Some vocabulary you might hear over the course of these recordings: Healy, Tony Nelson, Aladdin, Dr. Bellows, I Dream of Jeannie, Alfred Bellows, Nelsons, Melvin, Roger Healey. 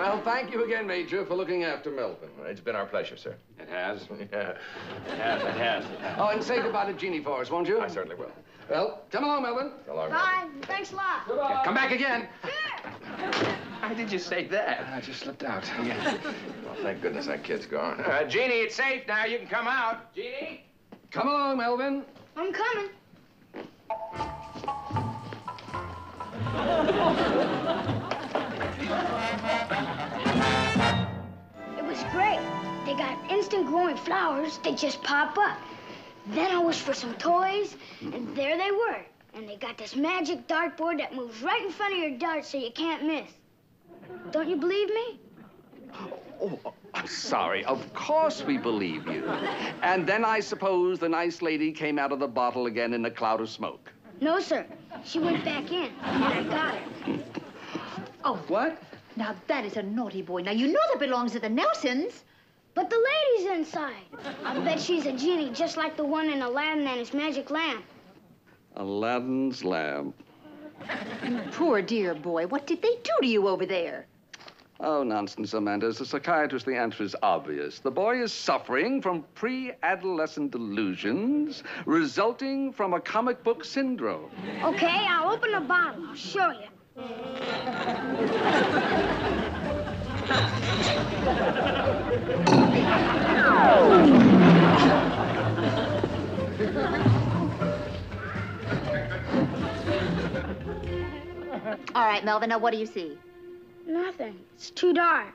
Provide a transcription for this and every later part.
Well, thank you again, Major, for looking after Melvin. It's been our pleasure, sir. It has? Yeah. It has, it has. Oh, and say goodbye to Jeannie for us, won't you? I certainly will. Well, come along, Melvin. Come along, bye. Melvin. Thanks a lot. Goodbye. Come back again. Sure. How did you say that? I just slipped out. Yeah. Well, thank goodness that kid's gone. Jeannie, it's safe now. You can come out. Jeannie? Come along, Melvin. I'm coming. It was great. They got instant growing flowers. They just pop up. Then I wished for some toys, and there they were. And they got this magic dartboard that moves right in front of your dart so you can't miss. Don't you believe me? Oh, I'm sorry. Of course we believe you. And then I suppose the nice lady came out of the bottle again in a cloud of smoke. No, sir. She went back in, and I got her. Oh. What? Now, that is a naughty boy. Now, you know that belongs to the Nelsons. But the lady's inside. I bet she's a genie, just like the one in Aladdin and his magic lamp. Aladdin's lamp. You poor dear boy. What did they do to you over there? Oh, nonsense, Amanda. As a psychiatrist, the answer is obvious. The boy is suffering from pre-adolescent delusions resulting from a comic book syndrome. OK, I'll open the bottle. I'll show you. All right, Melvin, now what do you see? Nothing. It's too dark.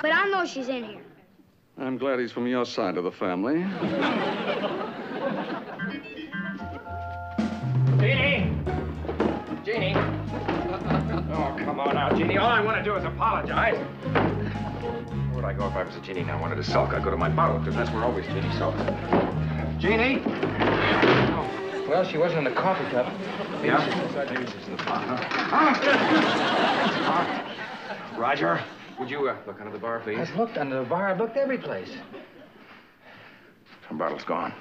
But I know she's in here. I'm glad he's from your side of the family. Jeannie! Jeannie! Oh, come on out, Jeannie. All I want to do is apologize. Where would I go if I was a Jeannie now? I wanted to sulk. I'd go to my bottle, because that's where always Jeannie sulks. Jeannie! Oh. Well, she wasn't in the coffee cup. Yeah? Maybe she's in the pot, huh? Huh? Roger, would you look under the bar, please? I've looked under the bar. I've looked every place. Her bottle's gone.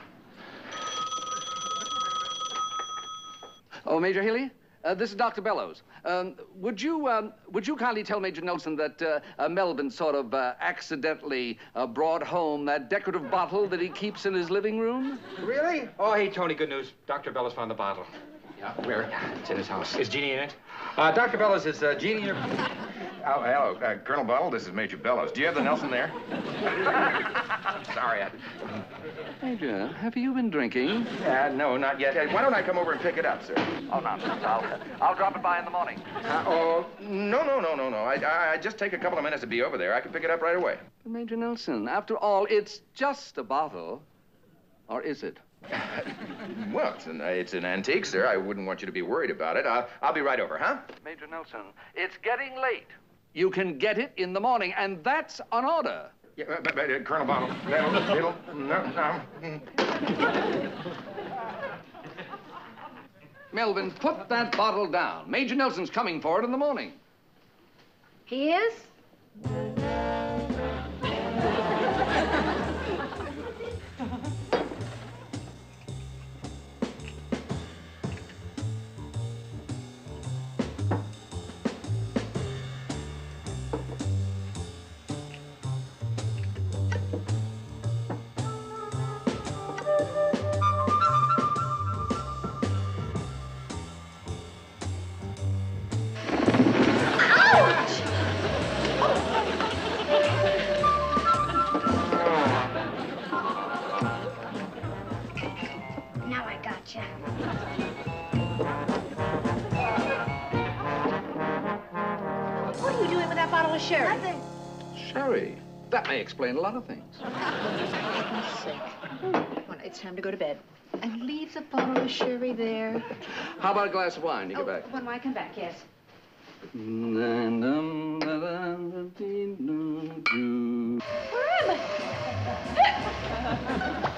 Oh, Major Healy, this is Dr. Bellows. Would you kindly tell Major Nelson that Melvin sort of accidentally brought home that decorative bottle that he keeps in his living room? Really? Oh, hey, Tony, good news. Dr. Bellows found the bottle. Yeah, where? It's in his house. Is Jeannie in it? Dr. Bellows, is Jeannie in your... Oh, hello, Colonel Bottle, this is Major Bellows. Do you have the Nelson there? I'm sorry, I... Major, have you been drinking? No, not yet. Hey, why don't I come over and pick it up, sir? Oh, nonsense. I'll drop it by in the morning. Oh, no. I just take a couple of minutes to be over there. I can pick it up right away. But Major Nelson, after all, it's just a bottle. Or is it? Well, it's an antique, sir. I wouldn't want you to be worried about it. I'll be right over, huh? Major Nelson, it's getting late. You can get it in the morning, and that's on order. Yeah, but Colonel Bottle, no. Melvin, put that bottle down. Major Nelson's coming for it in the morning. He is? Explain a lot of things. For goodness sake. Well, it's time to go to bed. And leave the bottle of sherry there. How about a glass of wine? You get back. When I come back, yes. Where am I?